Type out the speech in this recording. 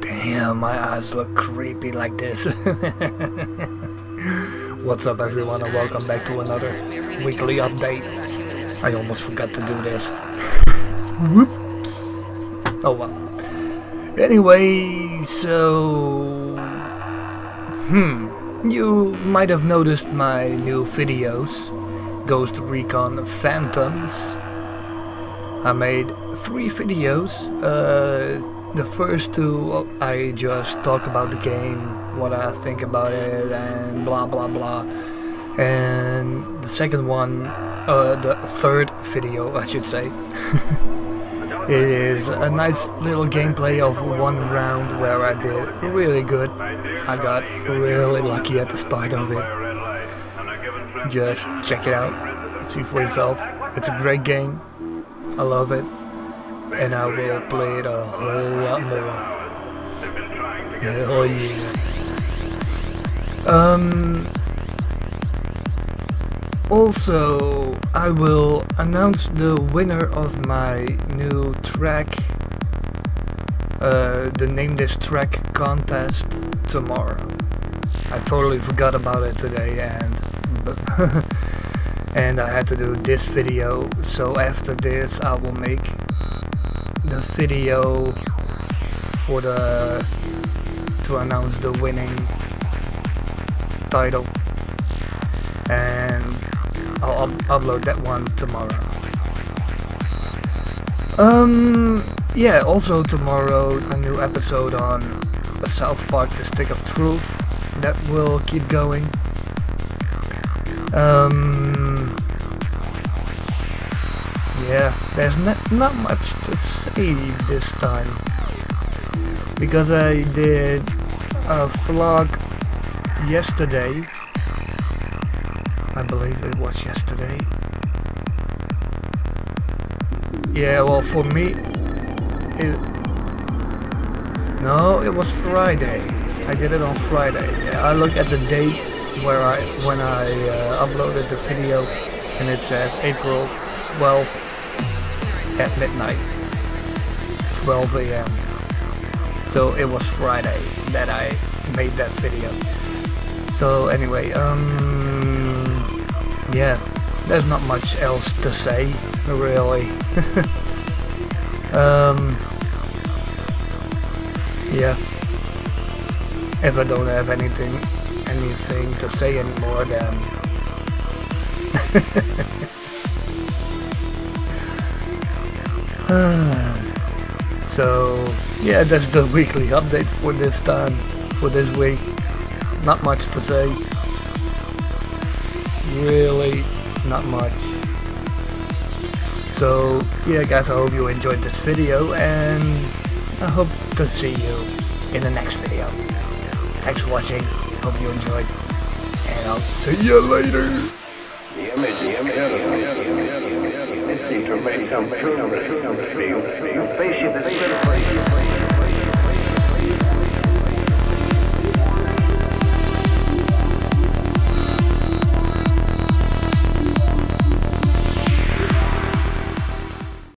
Damn, my eyes look creepy like this. What's up, everyone, and welcome back to another weekly update. I almost forgot to do this. Whoops. Oh well. Anyway, so... You might have noticed my new videos. Ghost Recon Phantoms. I made 3 videos. The first 2 I just talk about the game, what I think about it, and blah blah blah. And the second one, the third video I should say, it is a nice little gameplay of one round where I did really good. I got really lucky at the start of it. Just check it out, see for yourself. It's a great game, I love it, and I will play it a whole lot more. Hell yeah. Also, I will announce the winner of my new track, the Name This Track contest, tomorrow. I totally forgot about it today, and I had to do this video, so after this I will make the video for to announce the winning title, and I'll upload that one tomorrow. Yeah, also tomorrow a new episode on South Park The Stick of Truth that will keep going. Yeah, there's not much to say this time, because I did a vlog yesterday, I believe it was yesterday. Yeah, well, for me, it was Friday. I did it on Friday. Yeah, I look at the date when I uploaded the video, and it says April 12th at midnight, 12 AM, so it was Friday that I made that video. So anyway, yeah, there's not much else to say really. Yeah, if I don't have anything to say anymore, then so yeah, that's the weekly update for this time, for this week. Not much to say, really not much. So yeah guys, I hope you enjoyed this video, and I hope to see you in the next video. Thanks for watching, hope you enjoyed, and I'll see you later! The image,